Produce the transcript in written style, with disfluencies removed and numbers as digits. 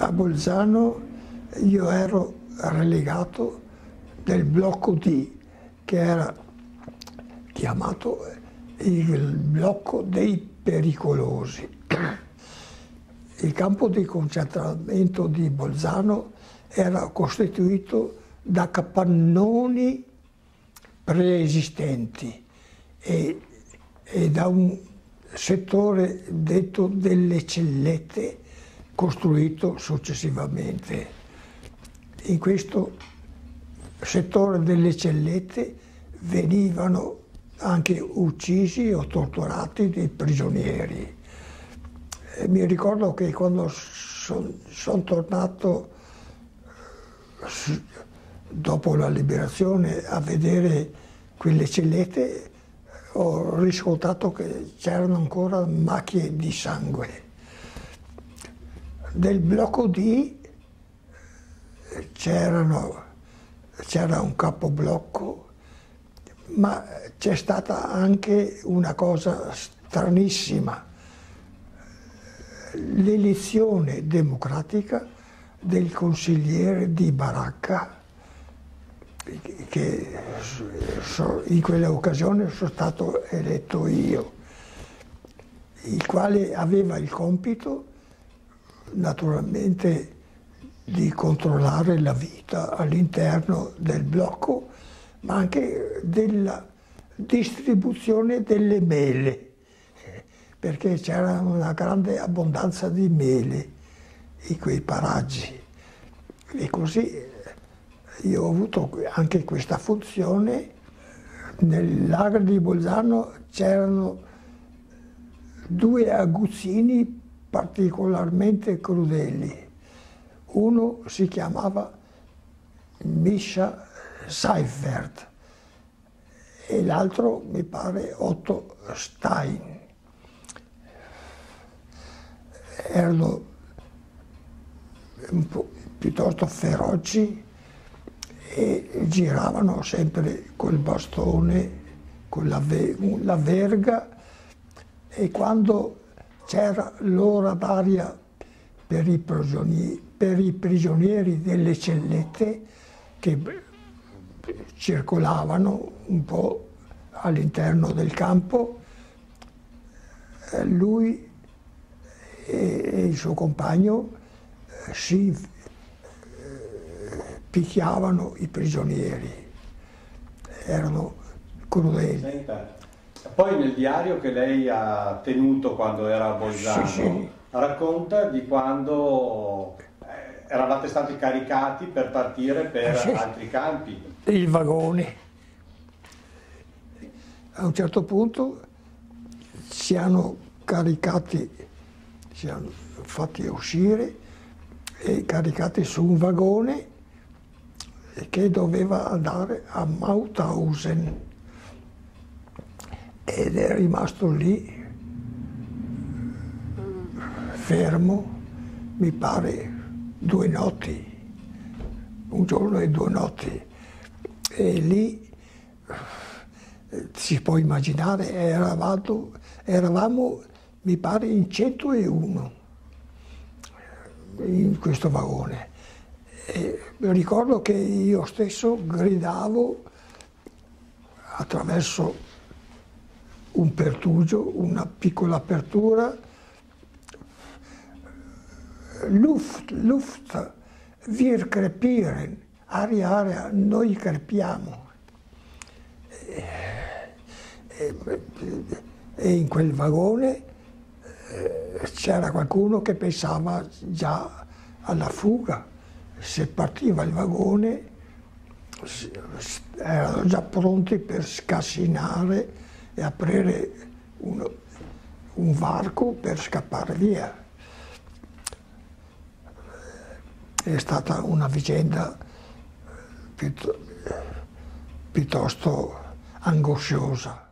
A Bolzano io ero relegato del blocco D, che era chiamato il blocco dei pericolosi. Il campo di concentramento di Bolzano era costituito da capannoni preesistenti e da un settore detto delle cellette, costruito successivamente. In questo settore delle cellette venivano anche uccisi o torturati dei prigionieri. E mi ricordo che quando sono tornato dopo la liberazione a vedere quelle cellette, ho riscontrato che c'erano ancora macchie di sangue. Del blocco D c'era un capoblocco, ma c'è stata anche una cosa stranissima: l'elezione democratica del consigliere di Baracca, che in quell'occasione sono stato eletto io, il quale aveva il compito naturalmente di controllare la vita all'interno del blocco, ma anche della distribuzione delle mele, perché c'era una grande abbondanza di mele in quei paraggi. E così io ho avuto anche questa funzione. Nel lager di Bolzano c'erano due aguzzini particolarmente crudeli. Uno si chiamava Mischa Seifert e l'altro mi pare Otto Stein. Erano un po' piuttosto feroci e giravano sempre col bastone, con la verga, e quando c'era l'ora d'aria per i prigionieri delle cellette, che circolavano un po' all'interno del campo, lui e il suo compagno si picchiavano i prigionieri, erano crudeli. Senta, poi nel diario che lei ha tenuto quando era a Bolzano, sì. Racconta di quando eravate stati caricati per partire per altri campi. Il vagone. A un certo punto si hanno caricati, si hanno fatti uscire e caricati su un vagone che doveva andare a Mauthausen, ed è rimasto lì fermo, mi pare, 2 notti, un giorno e 2 notti, e lì si può immaginare eravamo mi pare in 101 in questo vagone. E ricordo che io stesso gridavo attraverso un pertugio, una piccola apertura: Luft, Luft, wir krepieren, aria, aria, noi crepiamo. E in quel vagone c'era qualcuno che pensava già alla fuga. Se partiva il vagone erano già pronti per scassinare e aprire un varco per scappare via. È stata una vicenda piuttosto angosciosa.